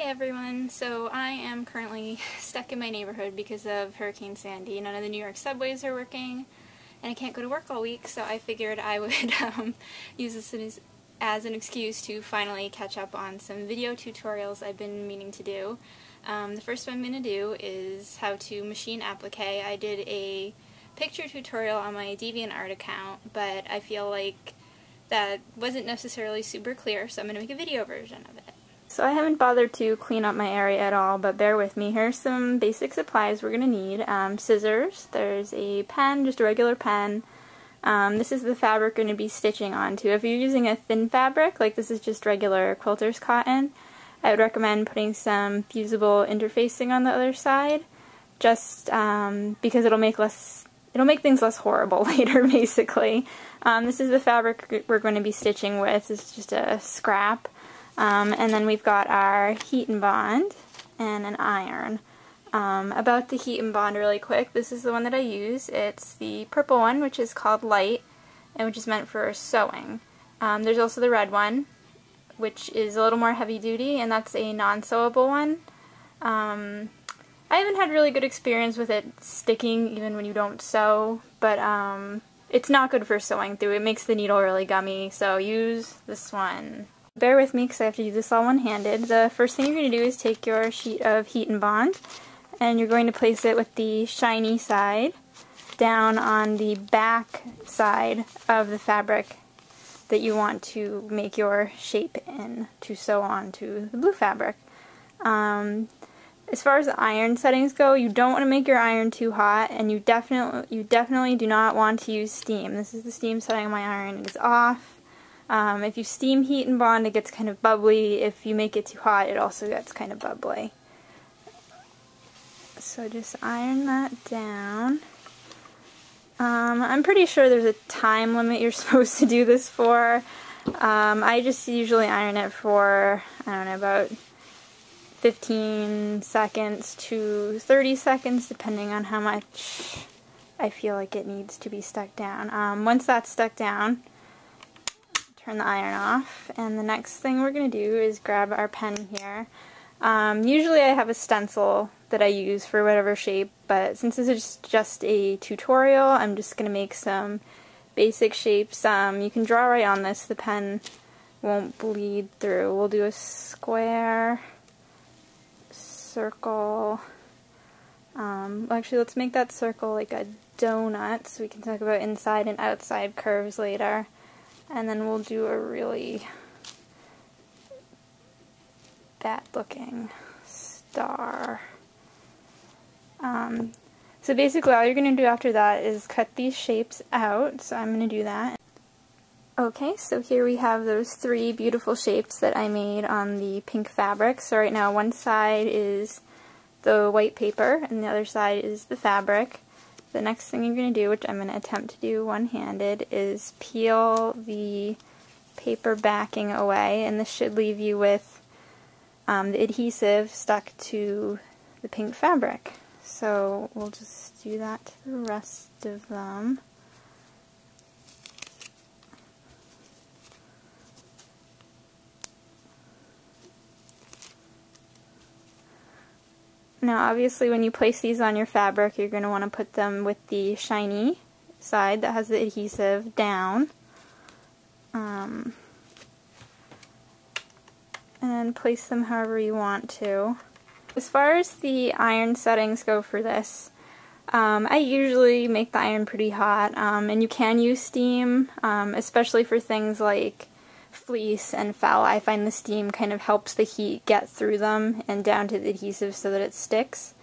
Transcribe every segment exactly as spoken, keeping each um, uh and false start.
Hey everyone, so I am currently stuck in my neighborhood because of Hurricane Sandy. None of the New York subways are working, and I can't go to work all week, so I figured I would um, use this as an excuse to finally catch up on some video tutorials I've been meaning to do. Um, the first one I'm going to do is how to machine applique. I did a picture tutorial on my DeviantArt account, but I feel like that wasn't necessarily super clear, so I'm going to make a video version of it. So I haven't bothered to clean up my area at all, but bear with me. Here's some basic supplies we're going to need. Um, scissors, there's a pen, just a regular pen. Um, this is the fabric we're going to be stitching onto. If you're using a thin fabric, like this is just regular quilter's cotton, I would recommend putting some fusible interfacing on the other side, just um, because it'll make less, it'll make things less horrible later, basically. Um, this is the fabric we're going to be stitching with. It's just a scrap. Um, and then we've got our Heat and Bond and an iron. Um, about the Heat and Bond really quick, this is the one that I use. It's the purple one, which is called Lite, and which is meant for sewing. Um, there's also the red one, which is a little more heavy duty, and that's a non-sewable one. Um, I haven't had really good experience with it sticking even when you don't sew, but um, it's not good for sewing through. It makes the needle really gummy, so use this one. Bear with me because I have to do this all one-handed. The first thing you're going to do is take your sheet of Heat and Bond, and you're going to place it with the shiny side down on the back side of the fabric that you want to make your shape in to sew onto the blue fabric. Um, as far as the iron settings go, you don't want to make your iron too hot, and you definitely you definitely do not want to use steam. This is the steam setting on my iron. It is off. Um, if you steam Heat and Bond, it gets kind of bubbly. If you make it too hot, it also gets kind of bubbly. So just iron that down. Um, I'm pretty sure there's a time limit you're supposed to do this for. Um, I just usually iron it for, I don't know, about fifteen seconds to thirty seconds, depending on how much I feel like it needs to be stuck down. Um, once that's stuck down, turn the iron off, and the next thing we're going to do is grab our pen here. Um, usually I have a stencil that I use for whatever shape, but since this is just a tutorial, I'm just going to make some basic shapes. Um, you can draw right on this, the pen won't bleed through. We'll do a square, circle, um, actually let's make that circle like a donut so we can talk about inside and outside curves later. And then we'll do a really bad-looking star. Um, so basically all you're going to do after that is cut these shapes out, so I'm going to do that. Okay, so here we have those three beautiful shapes that I made on the pink fabric. So right now one side is the white paper, and the other side is the fabric. The next thing you're going to do, which I'm going to attempt to do one-handed, is peel the paper backing away, and this should leave you with um, the adhesive stuck to the pink fabric. So we'll just do that to the rest of them. Now obviously when you place these on your fabric, you're going to want to put them with the shiny side that has the adhesive down. Um, and place them however you want to. As far as the iron settings go for this, um, I usually make the iron pretty hot, um, and you can use steam, um, especially for things like fleece and fell. I find the steam kind of helps the heat get through them and down to the adhesive so that it sticks.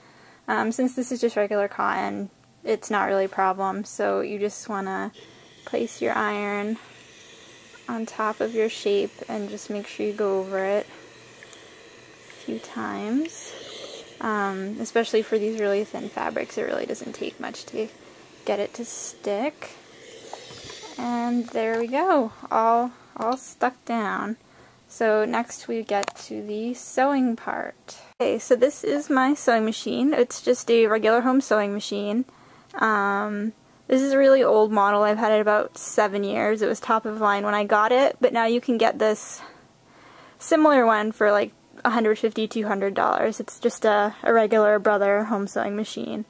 Um, since this is just regular cotton, it's not really a problem, so you just want to place your iron on top of your shape and just make sure you go over it a few times. Um, especially for these really thin fabrics, it really doesn't take much to get it to stick. And there we go, all all stuck down. So next we get to the sewing part. Okay, so this is my sewing machine. It's just a regular home sewing machine. Um, this is a really old model. I've had it about seven years. It was top of line when I got it, but now you can get this similar one for like one hundred fifty dollars, two hundred dollars. It's just a, a regular Brother home sewing machine.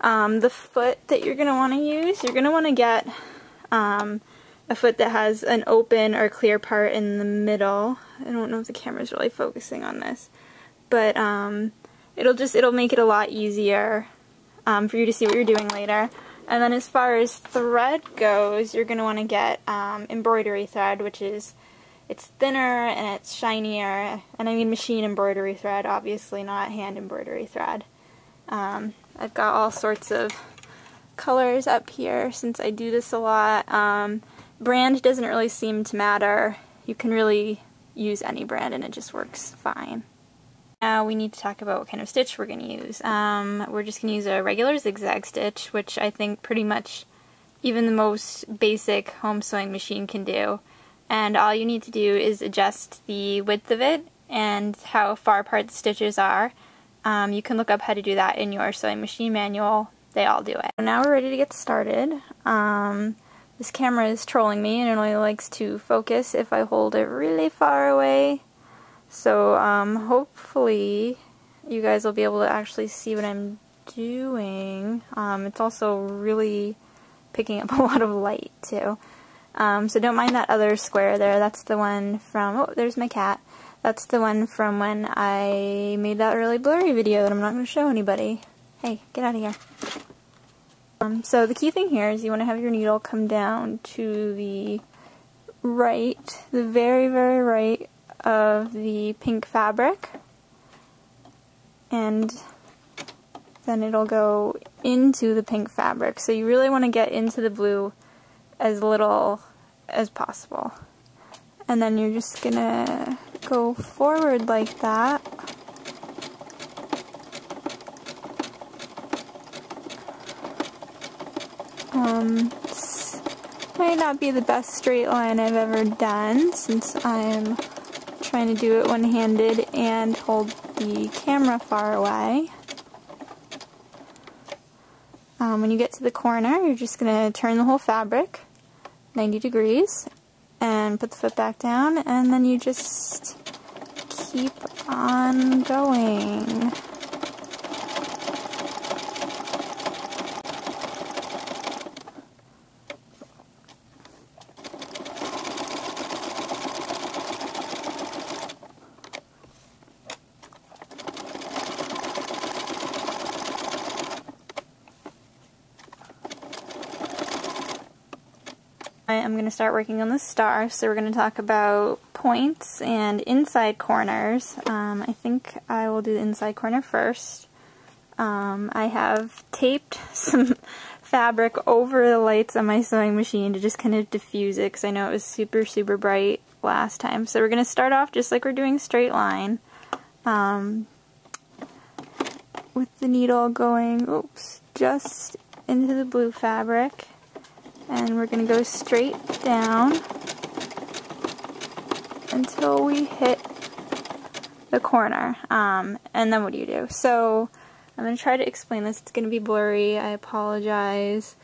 Um, the foot that you're going to want to use, you're going to want to get um, a foot that has an open or clear part in the middle. I don't know if the camera's really focusing on this, but um, it'll just it'll make it a lot easier um, for you to see what you're doing later. And then as far as thread goes, you're going to want to get um, embroidery thread, which is it's thinner and it's shinier, and I mean machine embroidery thread, obviously not hand embroidery thread. Um, I've got all sorts of colors up here since I do this a lot. Um, brand doesn't really seem to matter. You can really use any brand and it just works fine. Now we need to talk about what kind of stitch we're going to use. Um, we're just going to use a regular zigzag stitch, which I think pretty much even the most basic home sewing machine can do. And all you need to do is adjust the width of it and how far apart the stitches are. Um, you can look up how to do that in your sewing machine manual. They all do it. So now we're ready to get started. Um, this camera is trolling me and it only likes to focus if I hold it really far away. So um, hopefully you guys will be able to actually see what I'm doing. Um, it's also really picking up a lot of light too. Um, so don't mind that other square there. That's the one from, oh, there's my cat. That's the one from when I made that really blurry video that I'm not going to show anybody. Hey, get out of here. Um, so the key thing here is you want to have your needle come down to the right, the very, very right of the pink fabric. And then it'll go into the pink fabric. So you really want to get into the blue as little as possible. And then you're just gonna go forward like that. Um, this might not be the best straight line I've ever done since I'm trying to do it one-handed and hold the camera far away. Um, when you get to the corner, you're just gonna turn the whole fabric ninety degrees. And put the foot back down, and then you just keep on going. I'm going to start working on the star, so we're going to talk about points and inside corners. Um, I think I will do the inside corner first. Um, I have taped some fabric over the lights on my sewing machine to just kind of diffuse it, because I know it was super, super bright last time. So we're going to start off just like we're doing straight line, um, with the needle going, oops, just into the blue fabric. And we're going to go straight down until we hit the corner. Um, and then what do you do? So I'm going to try to explain this. It's going to be blurry. I apologize.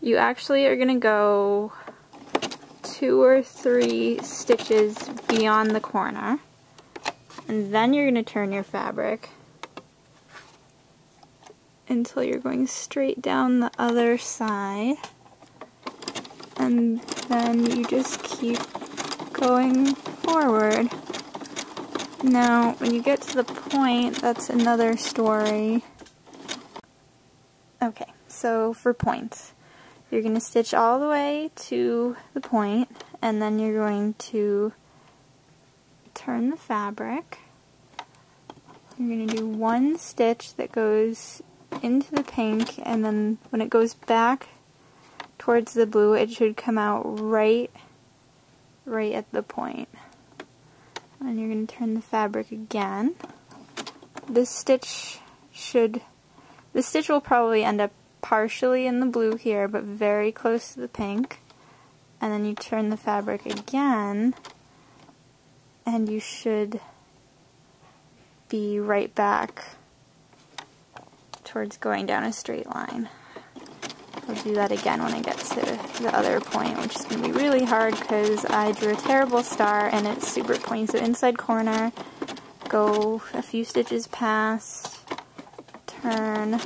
You actually are going to go two or three stitches beyond the corner. And then you're going to turn your fabric until you're going straight down the other side. And then you just keep going forward. Now, when you get to the point, that's another story. Okay, so for points, you're going to stitch all the way to the point, and then you're going to turn the fabric. You're going to do one stitch that goes into the pink, and then when it goes back towards the blue, it should come out right, right at the point. And you're going to turn the fabric again. This stitch should, this stitch will probably end up partially in the blue here, but very close to the pink. And then you turn the fabric again, and you should be right back towards going down a straight line. I'll do that again when I get to the other point, which is going to be really hard because I drew a terrible star and it's super pointy. So inside corner, go a few stitches past, turn,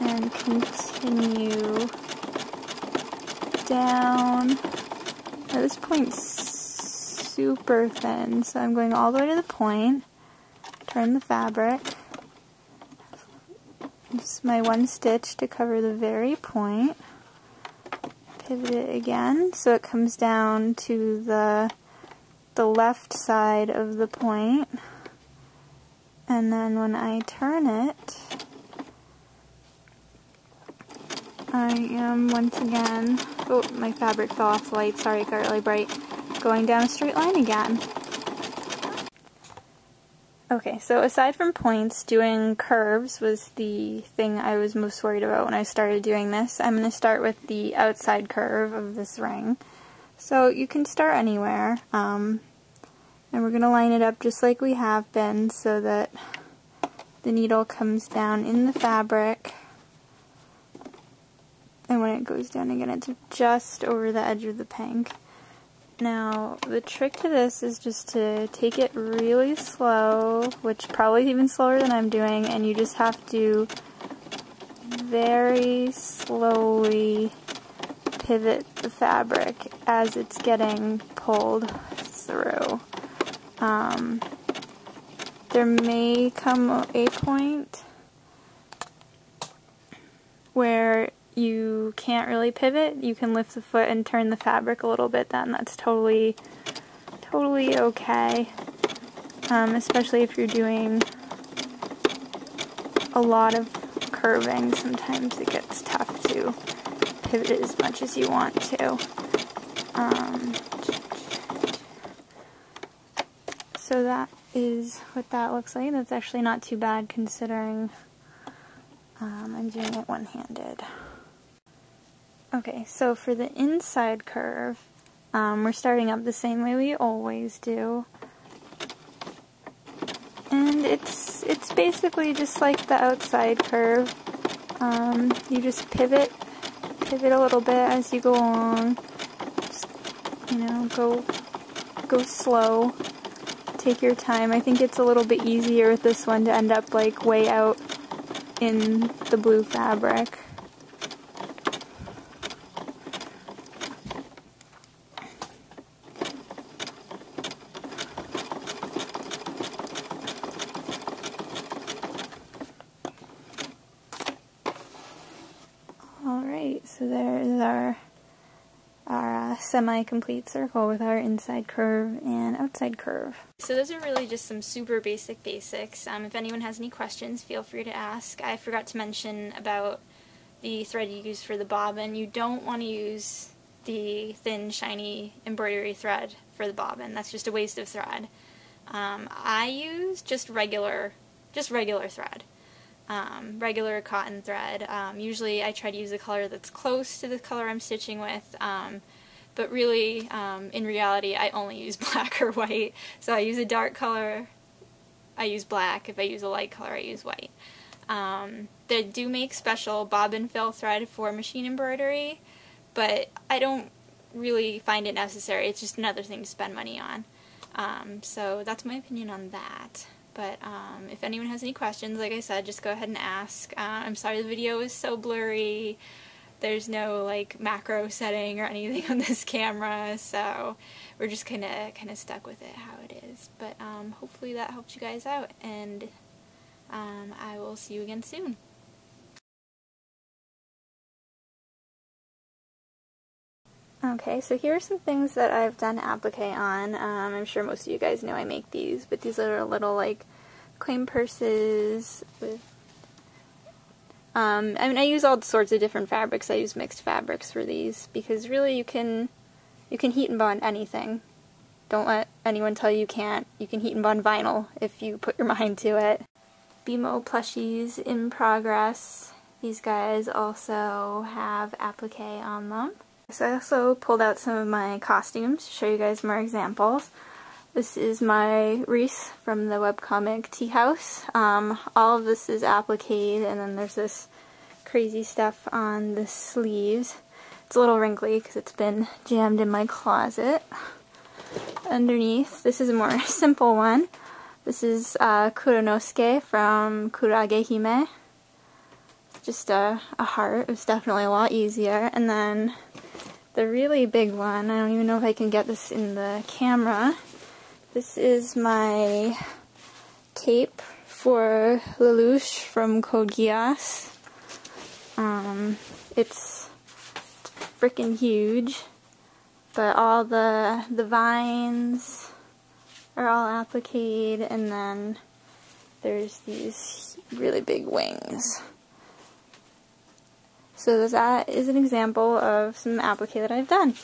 and continue down. At this point, super thin, so I'm going all the way to the point, turn the fabric, use my one stitch to cover the very point, pivot it again so it comes down to the the left side of the point, and then when I turn it, I am once again, oh, my fabric fell off the light, sorry it got really bright, going down a straight line again. Okay, so aside from points, doing curves was the thing I was most worried about when I started doing this. I'm going to start with the outside curve of this ring. So you can start anywhere, um, and we're going to line it up just like we have been so that the needle comes down in the fabric, and when it goes down again it's just over the edge of the pink. Now, the trick to this is just to take it really slow, which probably is even slower than I'm doing, and you just have to very slowly pivot the fabric as it's getting pulled through. Um, there may come a point where you can't really pivot. You can lift the foot and turn the fabric a little bit then. That's totally, totally okay. Um, especially if you're doing a lot of curving, sometimes it gets tough to pivot it as much as you want to. Um, so that is what that looks like. That's actually not too bad considering um, I'm doing it one-handed. Okay, so for the inside curve, um, we're starting up the same way we always do, and it's it's basically just like the outside curve. Um, you just pivot, pivot a little bit as you go along. Just, you know, go go slow. Take your time. I think it's a little bit easier with this one to end up like way out in the blue fabric. Semi-complete circle with our inside curve and outside curve. So those are really just some super basic basics. Um, if anyone has any questions, feel free to ask. I forgot to mention about the thread you use for the bobbin. You don't want to use the thin, shiny embroidery thread for the bobbin. That's just a waste of thread. Um, I use just regular, just regular thread. Um, regular cotton thread. Um, usually I try to use a color that's close to the color I'm stitching with. Um, But really, um, in reality, I only use black or white. So I use a dark color, I use black. If I use a light color, I use white. Um, they do make special bobbin fill thread for machine embroidery, but I don't really find it necessary. It's just another thing to spend money on. Um, so that's my opinion on that. But um, if anyone has any questions, like I said, just go ahead and ask. Uh, I'm sorry the video is so blurry. There's no like macro setting or anything on this camera, so we're just kind of kind of stuck with it how it is. But um, hopefully that helped you guys out, and um, I will see you again soon. Okay, so here are some things that I've done applique on. Um, I'm sure most of you guys know I make these, but these are little like coin purses with. Um, I mean, I use all sorts of different fabrics. I use mixed fabrics for these because really you can you can heat and bond anything. Don't let anyone tell you you can't. You can heat and bond vinyl if you put your mind to it. B M O plushies in progress. These guys also have applique on them. So I also pulled out some of my costumes to show you guys more examples. This is my Reese from the webcomic Tea House. Um, all of this is applique, and then there's this crazy stuff on the sleeves. It's a little wrinkly because it's been jammed in my closet. Underneath, this is a more simple one. This is uh, Kuronosuke from Kuragehime. Just a, a heart. It was definitely a lot easier. And then the really big one, I don't even know if I can get this in the camera. This is my cape for Lelouch from Code Geass. Um, it's freaking huge, but all the the vines are all appliqued, and then there's these really big wings. So that is an example of some applique that I've done.